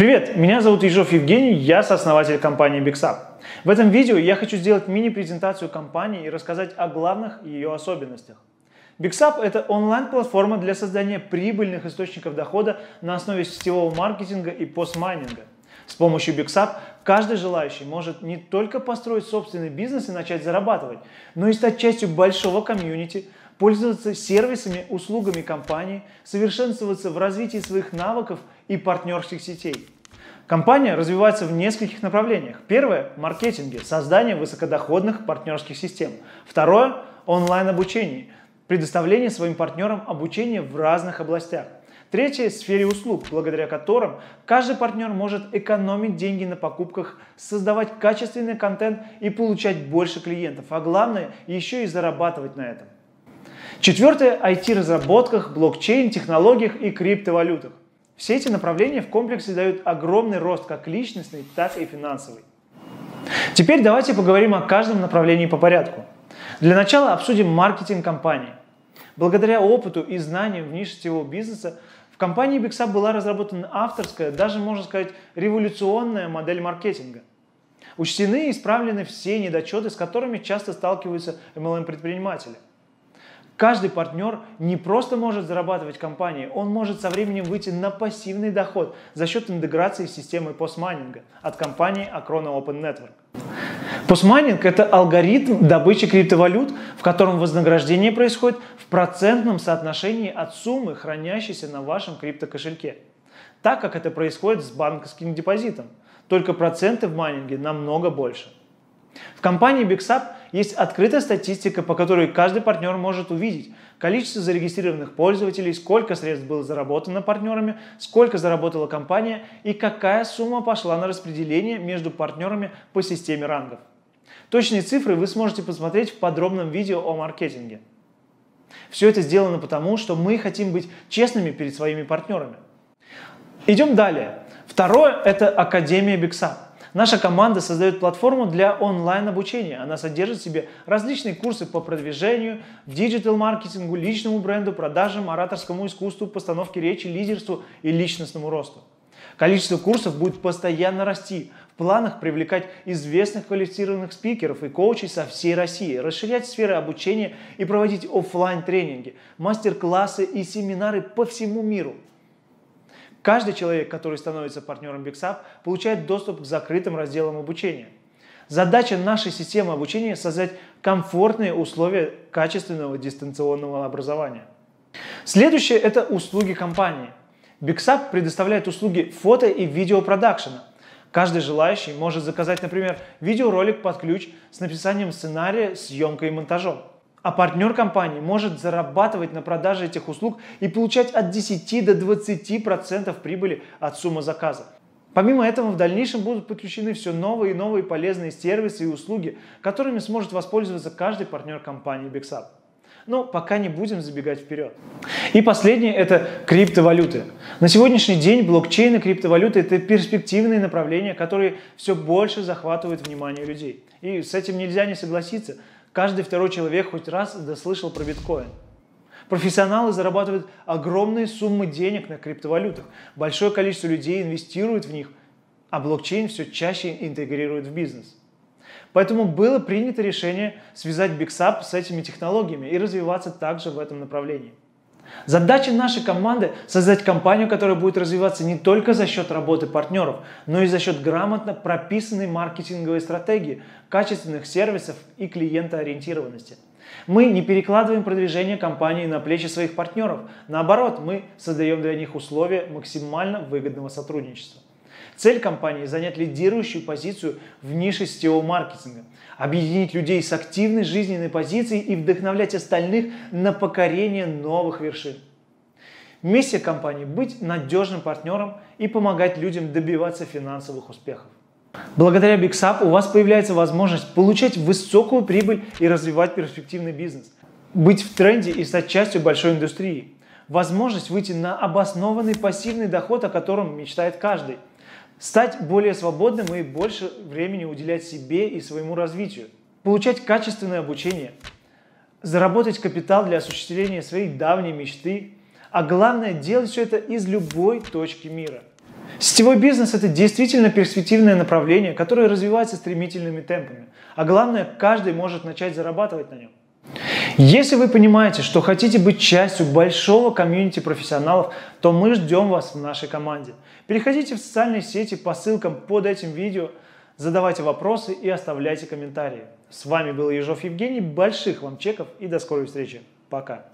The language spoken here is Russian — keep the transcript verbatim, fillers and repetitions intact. Привет, меня зовут Ежов Евгений, я сооснователь компании BixUp. В этом видео я хочу сделать мини-презентацию компании и рассказать о главных ее особенностях. BixUp – это онлайн-платформа для создания прибыльных источников дохода на основе сетевого маркетинга и постмайнинга. С помощью BixUp каждый желающий может не только построить собственный бизнес и начать зарабатывать, но и стать частью большого комьюнити, пользоваться сервисами, услугами компании, совершенствоваться в развитии своих навыков и партнерских сетей. Компания развивается в нескольких направлениях. Первое – маркетинге, создание высокодоходных партнерских систем. Второе – онлайн-обучение, предоставление своим партнерам обучения в разных областях. Третье – в сфере услуг, благодаря которым каждый партнер может экономить деньги на покупках, создавать качественный контент и получать больше клиентов, а главное – еще и зарабатывать на этом. Четвертое – ай ти-разработках, блокчейн, технологиях и криптовалютах. Все эти направления в комплексе дают огромный рост как личностный, так и финансовый. Теперь давайте поговорим о каждом направлении по порядку. Для начала обсудим маркетинг компании. Благодаря опыту и знаниям в нише сетевого бизнеса в компании BixUp была разработана авторская, даже можно сказать революционная модель маркетинга. Учтены и исправлены все недочеты, с которыми часто сталкиваются эм эл эм-предприниматели. Каждый партнер не просто может зарабатывать компании, он может со временем выйти на пассивный доход за счет интеграции с системой постмайнинга от компании Acrona Open Network. Постмайнинг – это алгоритм добычи криптовалют, в котором вознаграждение происходит в процентном соотношении от суммы, хранящейся на вашем криптокошельке, так как это происходит с банковским депозитом, только проценты в майнинге намного больше. В компании BixUp есть открытая статистика, по которой каждый партнер может увидеть количество зарегистрированных пользователей, сколько средств было заработано партнерами, сколько заработала компания и какая сумма пошла на распределение между партнерами по системе рангов. Точные цифры вы сможете посмотреть в подробном видео о маркетинге. Все это сделано потому, что мы хотим быть честными перед своими партнерами. Идем далее. Второе – это Академия BixUp. Наша команда создает платформу для онлайн-обучения. Она содержит в себе различные курсы по продвижению, диджитал-маркетингу, личному бренду, продажам, ораторскому искусству, постановке речи, лидерству и личностному росту. Количество курсов будет постоянно расти. В планах привлекать известных квалифицированных спикеров и коучей со всей России, расширять сферы обучения и проводить офлайн-тренинги, мастер-классы и семинары по всему миру. Каждый человек, который становится партнером BixUp, получает доступ к закрытым разделам обучения. Задача нашей системы обучения – создать комфортные условия качественного дистанционного образования. Следующее – это услуги компании. BixUp предоставляет услуги фото- и видеопродакшена. Каждый желающий может заказать, например, видеоролик под ключ с написанием сценария, съемкой и монтажом. А партнер компании может зарабатывать на продаже этих услуг и получать от десяти до двадцати процентов прибыли от суммы заказа. Помимо этого, в дальнейшем будут подключены все новые и новые полезные сервисы и услуги, которыми сможет воспользоваться каждый партнер компании BixUp. Но пока не будем забегать вперед. И последнее – это криптовалюты. На сегодняшний день блокчейн и криптовалюты – это перспективные направления, которые все больше захватывают внимание людей. И с этим нельзя не согласиться. Каждый второй человек хоть раз дослышал про биткоин. Профессионалы зарабатывают огромные суммы денег на криптовалютах. Большое количество людей инвестирует в них, а блокчейн все чаще интегрирует в бизнес. Поэтому было принято решение связать BixUp с этими технологиями и развиваться также в этом направлении. Задача нашей команды – создать компанию, которая будет развиваться не только за счет работы партнеров, но и за счет грамотно прописанной маркетинговой стратегии, качественных сервисов и клиентоориентированности. Мы не перекладываем продвижение компании на плечи своих партнеров. Наоборот, мы создаем для них условия максимально выгодного сотрудничества. Цель компании – занять лидирующую позицию в нише сетевого маркетинга, объединить людей с активной жизненной позицией и вдохновлять остальных на покорение новых вершин. Миссия компании – быть надежным партнером и помогать людям добиваться финансовых успехов. Благодаря BixUp у вас появляется возможность получать высокую прибыль и развивать перспективный бизнес, быть в тренде и стать частью большой индустрии, возможность выйти на обоснованный пассивный доход, о котором мечтает каждый. Стать более свободным и больше времени уделять себе и своему развитию. Получать качественное обучение. Заработать капитал для осуществления своей давней мечты. А главное, делать все это из любой точки мира. Сетевой бизнес – это действительно перспективное направление, которое развивается стремительными темпами. А главное, каждый может начать зарабатывать на нем. Если вы понимаете, что хотите быть частью большого комьюнити профессионалов, то мы ждем вас в нашей команде. Переходите в социальные сети по ссылкам под этим видео, задавайте вопросы и оставляйте комментарии. С вами был Ежов Евгений. Больших вам чеков и до скорой встречи. Пока.